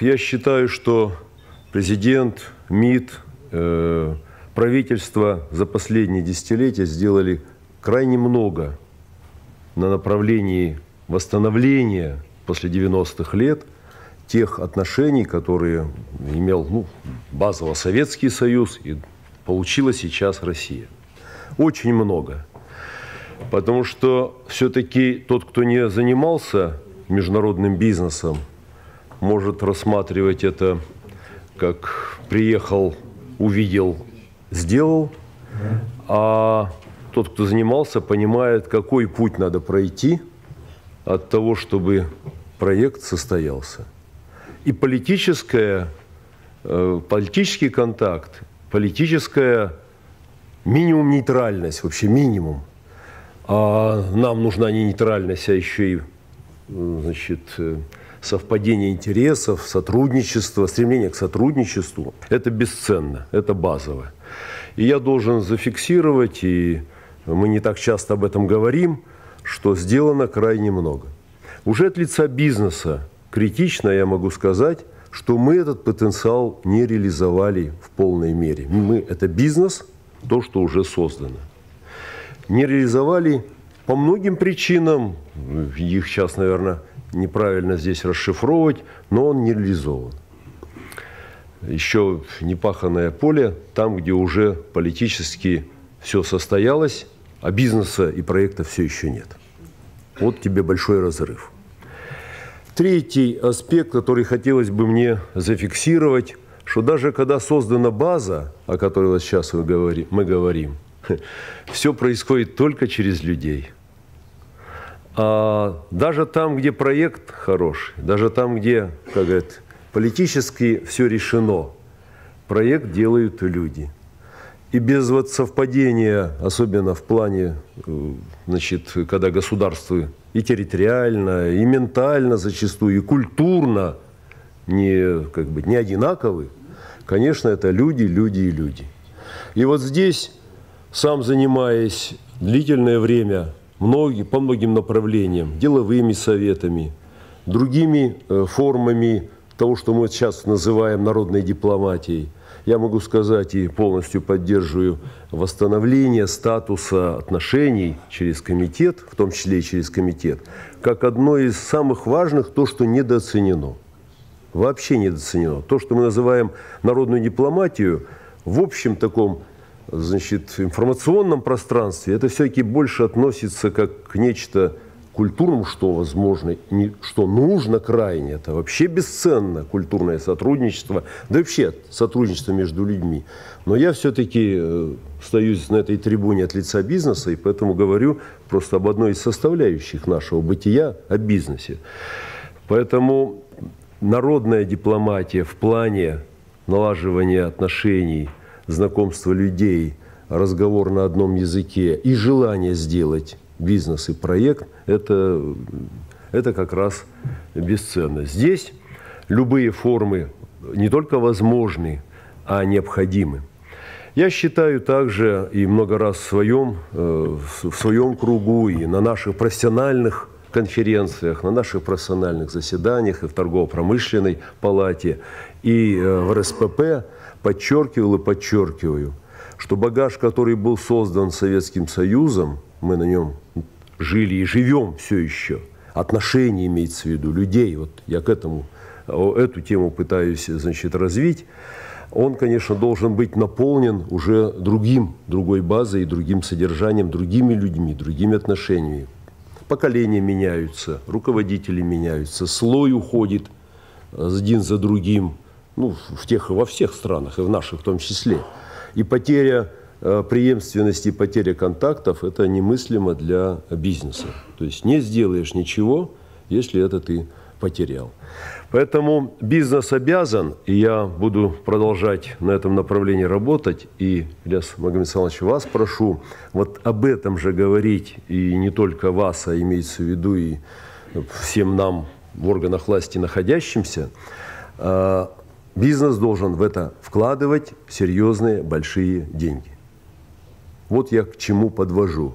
я считаю, что президент, МИД, правительство за последние десятилетия сделали крайне много на направлении восстановления после 90-х лет тех отношений, которые имел базово Советский Союз и получила сейчас Россия. Очень много. Потому что все-таки тот, кто не занимался международным бизнесом, может рассматривать это как приехал, увидел, сделал. А тот, кто занимался, понимает, какой путь надо пройти от того, чтобы проект состоялся. И политический контакт, политическая минимум нейтральность, вообще минимум. А нам нужна не нейтральность, а еще и, значит, совпадение интересов, сотрудничество, стремление к сотрудничеству. Это бесценно, это базово. И я должен зафиксировать, и мы не так часто об этом говорим, что сделано крайне много. Уже от лица бизнеса критично я могу сказать, что мы этот потенциал не реализовали в полной мере. Мы – это бизнес, то, что уже создано. Не реализовали по многим причинам, их сейчас, наверное, неправильно здесь расшифровывать, но он не реализован. Еще непаханное поле, там, где уже политически все состоялось, а бизнеса и проекта все еще нет. Вот тебе большой разрыв. Третий аспект, который хотелось бы мне зафиксировать, что даже когда создана база, о которой вот сейчас мы говорим, все происходит только через людей. А даже там, где проект хороший, даже там, где, как говорят, политически все решено, проект делают люди. И без вот совпадения, особенно в плане, значит, когда государство и территориально, и ментально зачастую, и культурно не одинаковы, конечно, это люди, люди и люди. И вот здесь, сам занимаясь длительное время по многим направлениям, деловыми советами, другими формами того, что мы сейчас называем народной дипломатией, я могу сказать и полностью поддерживаю восстановление статуса отношений через комитет, в том числе и через комитет, как одно из самых важных, то, что недооценено. Вообще недооценено. То, что мы называем народную дипломатию, в общем таком, значит, информационном пространстве, это все-таки больше относится как к нечто культурному, что возможно, что нужно крайне. Это вообще бесценно, культурное сотрудничество, да вообще сотрудничество между людьми. Но я все-таки стою на этой трибуне от лица бизнеса, и поэтому говорю просто об одной из составляющих нашего бытия, о бизнесе. Поэтому народная дипломатия в плане налаживания отношений, знакомства людей, разговор на одном языке и желание сделать бизнес и проект – это как раз бесценно. Здесь любые формы не только возможны, а необходимы. Я считаю также, и много раз в своем кругу, и на наших профессиональных конференциях, на наших профессиональных заседаниях, и в Торгово-Промышленной палате, и в РСПП, подчеркивал и подчеркиваю, что багаж, который был создан Советским Союзом, мы на нем жили и живем все еще, отношения имеется в виду, людей, вот я эту тему пытаюсь, значит, развить, он, конечно, должен быть наполнен уже другой базой, другим содержанием, другими людьми, другими отношениями. Поколения меняются, руководители меняются, слой уходит один за другим, во всех странах, и в наших в том числе. И потеря преемственности, потеря контактов – это немыслимо для бизнеса. То есть не сделаешь ничего, если это ты потерял. Поэтому бизнес обязан, и я буду продолжать на этом направлении работать. И, Лес Магомедсалович, вас прошу вот об этом же говорить, и не только вас, а имеется в виду и всем нам в органах власти находящимся. Бизнес должен в это вкладывать серьезные, большие деньги. Вот я к чему подвожу.